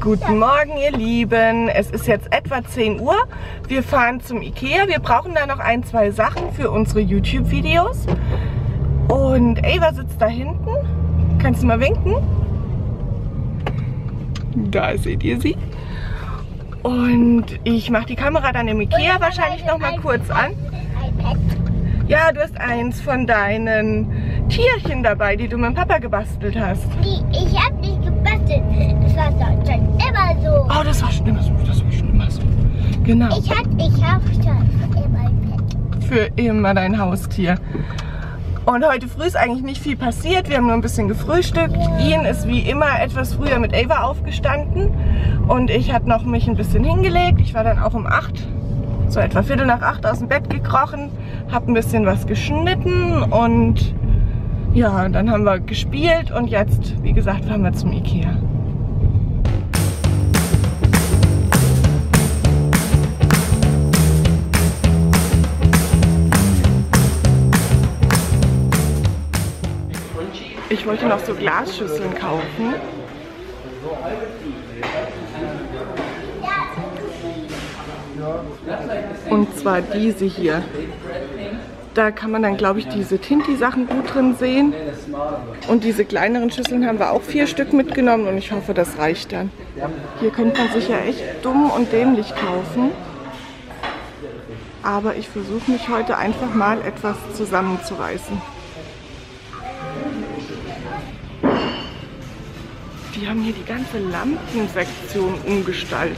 Guten Morgen, ihr Lieben. Es ist jetzt etwa 10 Uhr. Wir fahren zum Ikea. Wir brauchen da noch ein, zwei Sachen für unsere YouTube-Videos. Und Ava sitzt da hinten. Kannst du mal winken? Da seht ihr sie. Und ich mache die Kamera dann im Ikea wahrscheinlich nochmal kurz an. Ja, du hast eins von deinen Tierchen dabei, die du mit dem Papa gebastelt hast. Ich habe nicht gebastelt. Das war schon immer so. Oh, das war schon immer so. Das war schon immer so. Genau. Ich habe schon immer ein Pet. Für immer dein Haustier. Und heute früh ist eigentlich nicht viel passiert. Wir haben nur ein bisschen gefrühstückt. Ian ist wie immer etwas früher mit Ava aufgestanden. Und ich hatte noch mich ein bisschen hingelegt. Ich war dann auch um 8, so etwa 7:45 aus dem Bett gekrochen. Habe ein bisschen was geschnitten und ja, dann haben wir gespielt. Und jetzt, wie gesagt, fahren wir zum Ikea. Ich wollte noch so Glasschüsseln kaufen. Und zwar diese hier. Da kann man dann, glaube ich, diese Tinti-Sachen gut drin sehen. Und diese kleineren Schüsseln haben wir auch 4 Stück mitgenommen und ich hoffe, das reicht dann. Hier könnte man sich ja echt dumm und dämlich kaufen. Aber ich versuche mich heute einfach mal etwas zusammenzureißen. Die haben hier die ganze Lampensektion umgestaltet.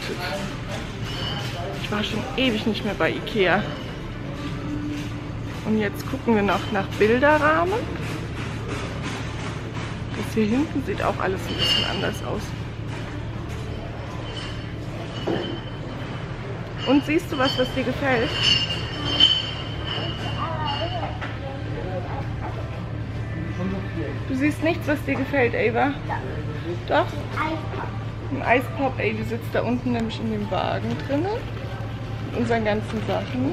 Ich war schon ewig nicht mehr bei Ikea. Und jetzt gucken wir noch nach Bilderrahmen. Das hier hinten sieht auch alles ein bisschen anders aus. Und siehst du was dir gefällt? Du siehst nichts, was dir gefällt, Ava? Doch? Ein Eispop, ey, die sitzt da unten nämlich in dem Wagen drin. Mit unseren ganzen Sachen.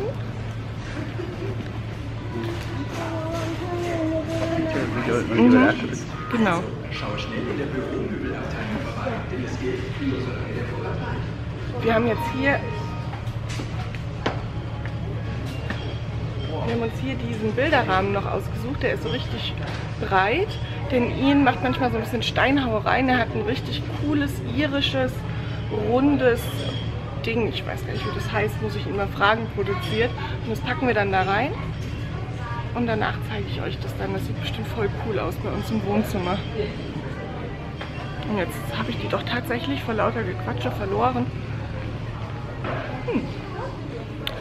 Mhm. Genau. Wir haben jetzt hier... Wir haben uns hier diesen Bilderrahmen noch ausgesucht. Der ist so richtig breit. Denn Ian macht manchmal so ein bisschen Steinhauereien. Er hat ein richtig cooles, irisches, rundes Ding. Ich weiß gar nicht, wie das heißt, muss ich ihn mal fragen, produziert. Und das packen wir dann da rein. Und danach zeige ich euch das dann. Das sieht bestimmt voll cool aus bei uns im Wohnzimmer. Und jetzt habe ich die doch tatsächlich vor lauter Gequatsche verloren.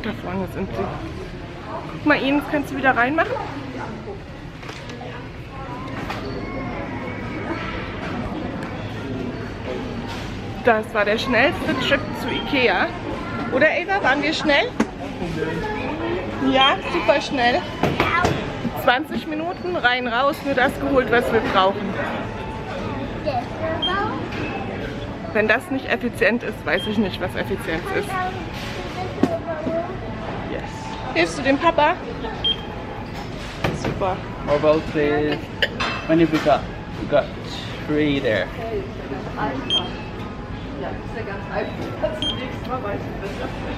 Da vorne sind sie. Guck mal, Ian, kannst du wieder reinmachen? Das war der schnellste Trip zu Ikea. Oder Eva, waren wir schnell? Ja, super schnell. 20 Minuten, rein, raus, nur das geholt, was wir brauchen. Wenn das nicht effizient ist, weiß ich nicht, was effizient ist. Yes. Hilfst du dem Papa? Super. How about the... When have we got 3 there?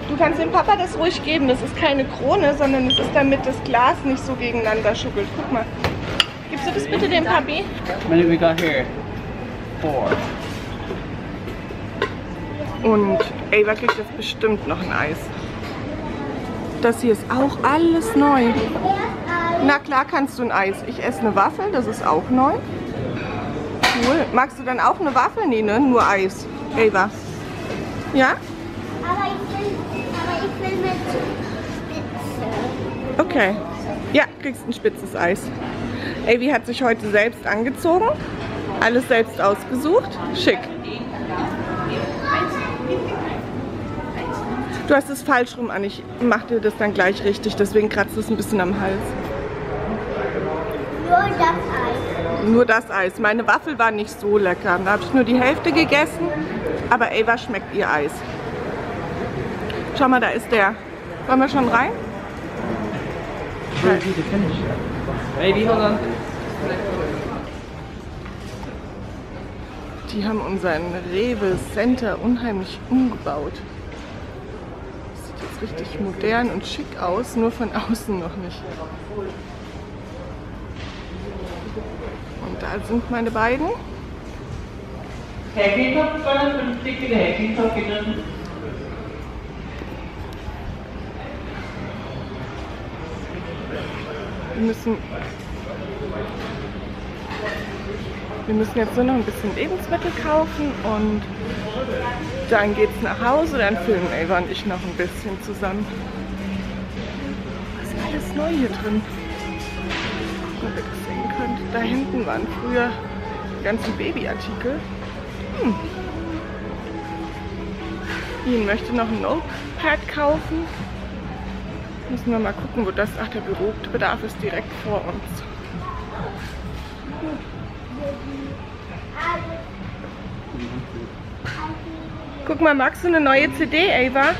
Du kannst dem Papa das ruhig geben, das ist keine Krone, sondern es ist, damit das Glas nicht so gegeneinander schuckelt. Guck mal. Gibst du das bitte dem Papi? Und Ava kriegt jetzt bestimmt noch ein Eis. Das hier ist auch alles neu. Na klar kannst du ein Eis. Ich esse eine Waffel, das ist auch neu. Cool. Magst du dann auch eine Waffel? Nee, ne? Nur Eis. Ava. Ja? Aber ich will mit Spitze. Okay. Ja, kriegst ein spitzes Eis. Avi hat sich heute selbst angezogen. Alles selbst ausgesucht. Schick. Du hast es falsch rum an. Ich mach dir das dann gleich richtig. Deswegen kratzt es ein bisschen am Hals. Nur das Eis. Nur das Eis. Meine Waffel war nicht so lecker. Da habe ich nur die Hälfte gegessen. Aber Ava schmeckt ihr Eis. Schau mal, da ist der. Wollen wir schon rein? Die haben unseren REWE Center unheimlich umgebaut. Das sieht jetzt richtig modern und schick aus, nur von außen noch nicht. Und da sind meine beiden. Häkeltopf 250 Kilo Häkeltopf genommen. Wir müssen jetzt nur noch ein bisschen Lebensmittel kaufen und dann geht's nach Hause, dann filmen Ava und ich noch ein bisschen zusammen. Was ist alles neu hier drin? Guck mal, ob ihr das sehen könnt. Da hinten waren früher die ganzen Babyartikel. Ian möchte noch ein Notepad kaufen. Müssen wir mal gucken, wo das... Ach, der Bürobedarf ist direkt vor uns. Guck mal, magst du eine neue CD, Ava?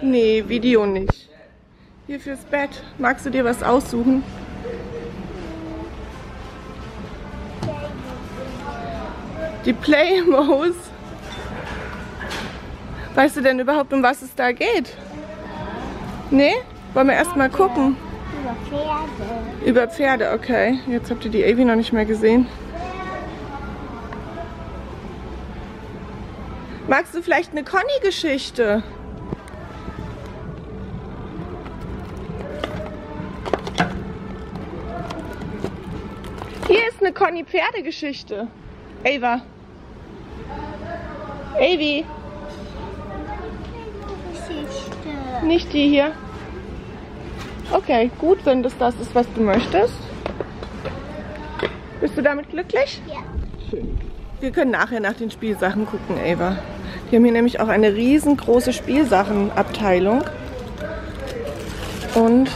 Nee, Video nicht. Hier fürs Bett. Magst du dir was aussuchen? Die Playmos. Weißt du denn überhaupt, um was es da geht? Nee? Wollen wir erstmal gucken? Über Pferde. Über Pferde, okay. Jetzt habt ihr die Avi noch nicht mehr gesehen. Magst du vielleicht eine Conny-Geschichte? Hier ist eine Conny-Pferdegeschichte. Ava. Avi. Nicht die hier. Okay, gut, wenn das das ist, was du möchtest. Bist du damit glücklich? Ja. Schön. Wir können nachher nach den Spielsachen gucken, Ava. Die haben hier nämlich auch eine riesengroße Spielsachenabteilung. Und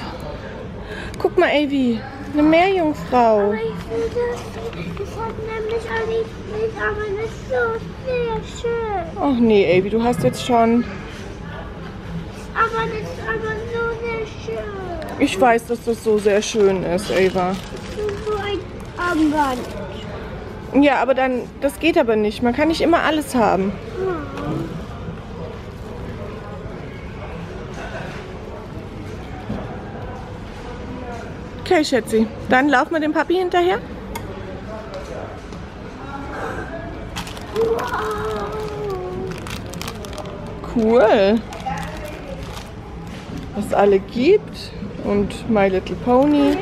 guck mal, Avi, eine Meerjungfrau. Aber ich finde das hat nämlich auch nicht, aber das ist so sehr schön. Och nee, Avi, du hast jetzt schon... Aber das ist aber so sehr schön. Ich weiß, dass das so sehr schön ist, Ava. Das ist so ein Armband. Ja, aber dann, das geht aber nicht. Man kann nicht immer alles haben. Okay, Schätzi. Dann laufen wir dem Papi hinterher. Cool. Was alle gibt und My Little Pony.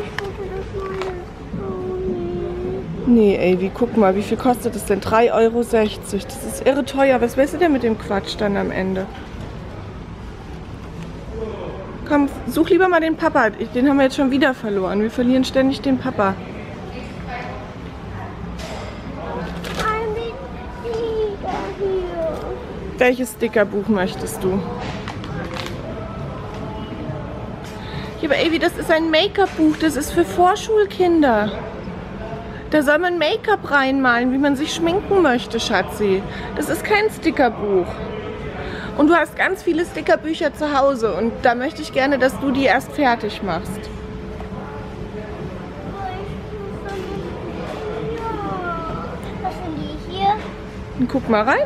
Nee, ey, wie guck mal, wie viel kostet das denn? 3,60 €. Das ist irre teuer. Was willst du denn mit dem Quatsch dann am Ende? Komm, such lieber mal den Papa. Den haben wir jetzt schon wieder verloren. Wir verlieren ständig den Papa. Welches Stickerbuch möchtest du? Aber Avi, das ist ein Make-up-Buch, das ist für Vorschulkinder. Da soll man Make-up reinmalen, wie man sich schminken möchte, Schatzi. Das ist kein Stickerbuch. Und du hast ganz viele Stickerbücher zu Hause und da möchte ich gerne, dass du die erst fertig machst. Was sind die hier? Und guck mal rein.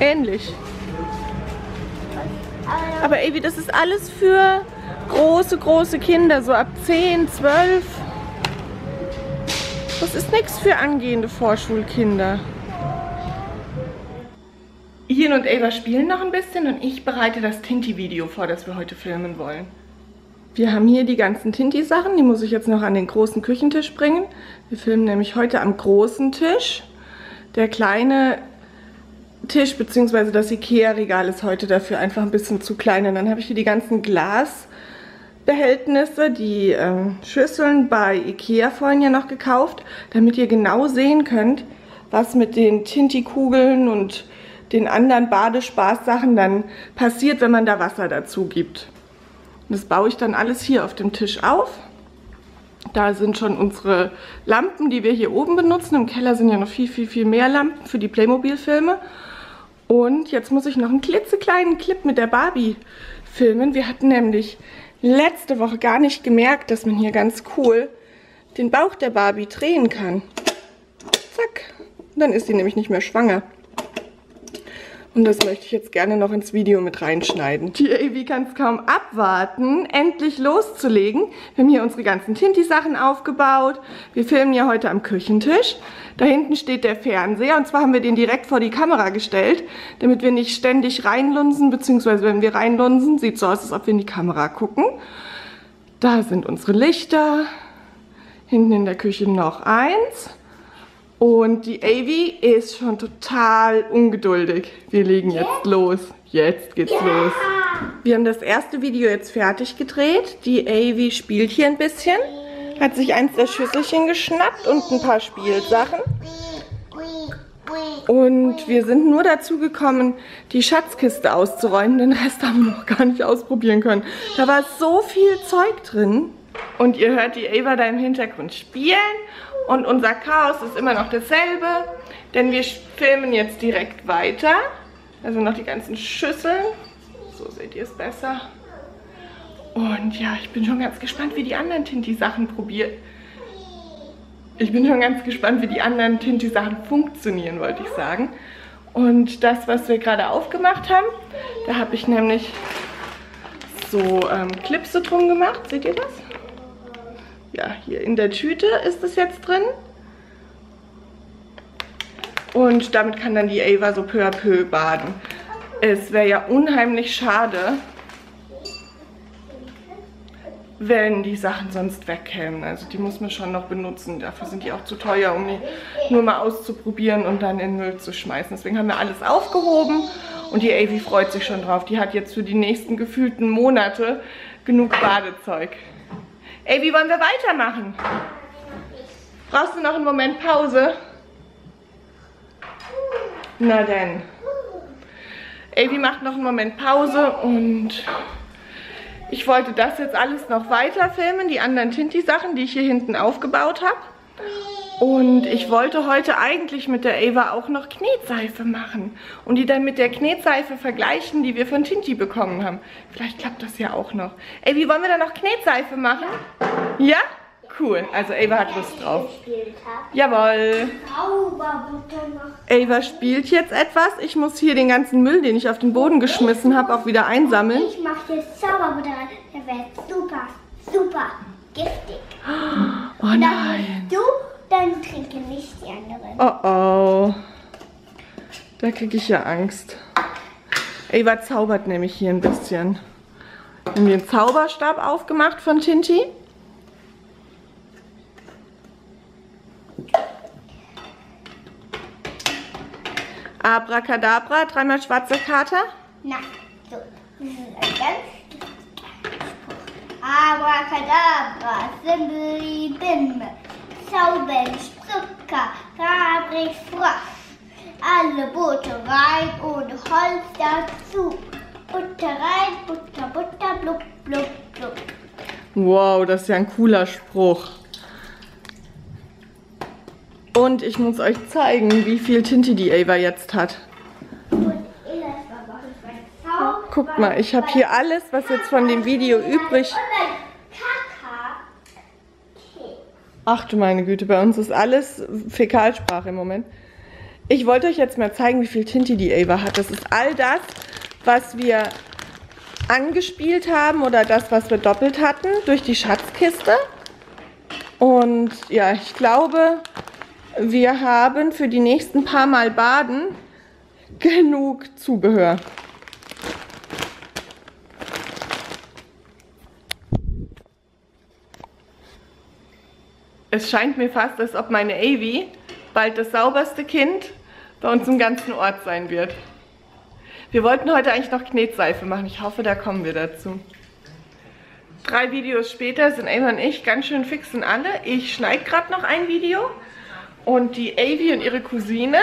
Ähnlich. Aber Avi, das ist alles für... große Kinder, so ab 10, 12. Das ist nichts für angehende Vorschulkinder. Ian und Ava spielen noch ein bisschen und ich bereite das Tinti-Video vor, das wir heute filmen wollen. Wir haben hier die ganzen Tinti-Sachen, die muss ich jetzt noch an den großen Küchentisch bringen. Wir filmen nämlich heute am großen Tisch. Der kleine Tisch bzw. das Ikea-Regal ist heute dafür einfach ein bisschen zu klein. Und dann habe ich hier die ganzen Glasbehältnisse, die Schüsseln bei Ikea vorhin ja noch gekauft, damit ihr genau sehen könnt, was mit den Tinti-Kugeln und den anderen Badespaßsachen dann passiert, wenn man da Wasser dazu gibt. Und das baue ich dann alles hier auf dem Tisch auf. Da sind schon unsere Lampen, die wir hier oben benutzen. Im Keller sind ja noch viel mehr Lampen für die Playmobil-Filme. Und jetzt muss ich noch einen klitzekleinen Clip mit der Barbie filmen. Wir hatten nämlich letzte Woche gar nicht gemerkt, dass man hier ganz cool den Bauch der Barbie drehen kann. Zack. Dann ist sie nämlich nicht mehr schwanger. Und das möchte ich jetzt gerne noch ins Video mit reinschneiden. Die Ava kann es kaum abwarten, endlich loszulegen. Wir haben hier unsere ganzen Tinti-Sachen aufgebaut. Wir filmen ja heute am Küchentisch. Da hinten steht der Fernseher und zwar haben wir den direkt vor die Kamera gestellt, damit wir nicht ständig reinlunsen, beziehungsweise wenn wir reinlunsen, sieht so aus, als ob wir in die Kamera gucken. Da sind unsere Lichter. Hinten in der Küche noch eins. Und die Avi ist schon total ungeduldig. Wir legen jetzt los. Jetzt geht's los. Wir haben das erste Video jetzt fertig gedreht. Die Avi spielt hier ein bisschen. Hat sich eins der Schüsselchen geschnappt und ein paar Spielsachen. Und wir sind nur dazu gekommen, die Schatzkiste auszuräumen. Den Rest haben wir noch gar nicht ausprobieren können. Da war so viel Zeug drin. Und ihr hört die Ava da im Hintergrund spielen. Und unser Chaos ist immer noch dasselbe, denn wir filmen jetzt direkt weiter. Da sind noch die ganzen Schüsseln. So seht ihr es besser. Und ja, ich bin schon ganz gespannt, wie die anderen Tinti-Sachen funktionieren, wollte ich sagen. Und das, was wir gerade aufgemacht haben, da habe ich nämlich so Klipse drum gemacht. Seht ihr das? Ja, hier in der Tüte ist es jetzt drin. Und damit kann dann die Ava so peu à peu baden. Es wäre ja unheimlich schade, wenn die Sachen sonst wegkämen. Also die muss man schon noch benutzen. Dafür sind die auch zu teuer, um die nur mal auszuprobieren und dann in den Müll zu schmeißen. Deswegen haben wir alles aufgehoben und die Ava freut sich schon drauf. Die hat jetzt für die nächsten gefühlten Monate genug Badezeug. Ey, wie wollen wir weitermachen? Brauchst du noch einen Moment Pause? Na denn. Avi macht noch einen Moment Pause und ich wollte das jetzt alles noch weiter filmen, die anderen Tinti-Sachen, die ich hier hinten aufgebaut habe. Und ich wollte heute eigentlich mit der Ava auch noch Knetseife machen und die dann mit der Knetseife vergleichen, die wir von Tinti bekommen haben. Vielleicht klappt das ja auch noch. Ey, wie wollen wir da noch Knetseife machen? Ja? Cool. Also Ava hat Lust drauf. Jawohl. Ava spielt jetzt etwas. Ich muss hier den ganzen Müll, den ich auf den Boden geschmissen habe, auch wieder einsammeln. Ich mache hier Zauberbutter rein. Der wäre super, super giftig. Oh nein. Dann trinke nicht die anderen. Oh oh. Da kriege ich ja Angst. Ava zaubert nämlich hier ein bisschen. Wir haben den Zauberstab aufgemacht von Tinti. Abracadabra, dreimal schwarzer Kater. Nein, so. Das ist ein ganz Spruch. Abracadabra, Simbli, Bimbe. Zauben, Sprucker, Fabrik, Frosch. Alle Boote rein und Holz dazu. Butter rein, Butter, Butter, blub, blub, blub. Wow, das ist ja ein cooler Spruch. Und ich muss euch zeigen, wie viel Tinti die Ava jetzt hat. Guckt mal, ich habe hier alles, was jetzt von dem Video übrig ist. Ach du meine Güte, bei uns ist alles Fäkalsprache im Moment. Ich wollte euch jetzt mal zeigen, wie viel Tinti die Ava hat. Das ist all das, was wir angespielt haben oder das, was wir doppelt hatten durch die Schatzkiste. Und ja, ich glaube, wir haben für die nächsten paar Mal Baden genug Zubehör. Es scheint mir fast, als ob meine Avi bald das sauberste Kind bei uns im ganzen Ort sein wird. Wir wollten heute eigentlich noch Knetseife machen. Ich hoffe, da kommen wir dazu. 3 Videos später sind Ava und ich ganz schön fix in alle. Ich schneide gerade noch ein Video und die Avi und ihre Cousine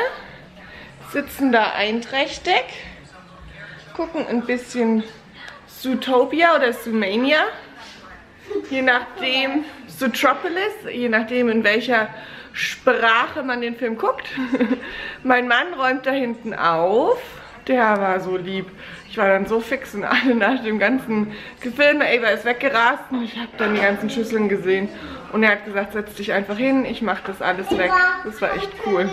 sitzen da einträchtig, gucken ein bisschen Zootopia oder Zoomania, je nachdem. Zootropolis, je nachdem in welcher Sprache man den Film guckt. Mein Mann räumt da hinten auf. Der war so lieb. Ich war dann so fix und alle nach dem ganzen Gefilme. Ava ist weggerast und ich habe dann die ganzen Schüsseln gesehen. Und er hat gesagt, setz dich einfach hin, ich mache das alles weg. Das war echt cool.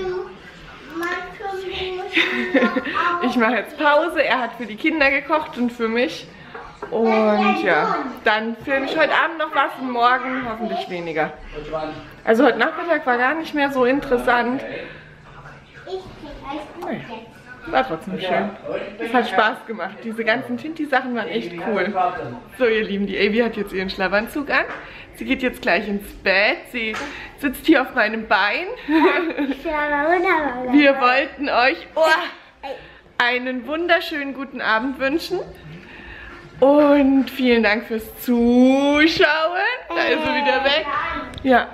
Ich mache jetzt Pause. Er hat für die Kinder gekocht und für mich. Und ja, dann filme ich heute Abend noch was und morgen hoffentlich weniger. Also heute Nachmittag war gar nicht mehr so interessant. Naja, war trotzdem schön. Es hat Spaß gemacht. Diese ganzen Tinti-Sachen waren echt cool. So ihr Lieben, die Avi hat jetzt ihren Schlafanzug an. Sie geht jetzt gleich ins Bett. Sie sitzt hier auf meinem Bein. Wir wollten euch einen wunderschönen guten Abend wünschen. Und vielen Dank fürs Zuschauen. Da ist sie wieder weg. Ja.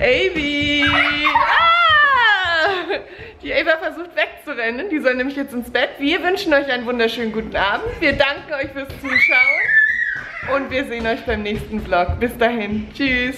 Avi! Ah! Die Ava versucht wegzurennen. Die soll nämlich jetzt ins Bett. Wir wünschen euch einen wunderschönen guten Abend. Wir danken euch fürs Zuschauen. Und wir sehen euch beim nächsten Vlog. Bis dahin. Tschüss.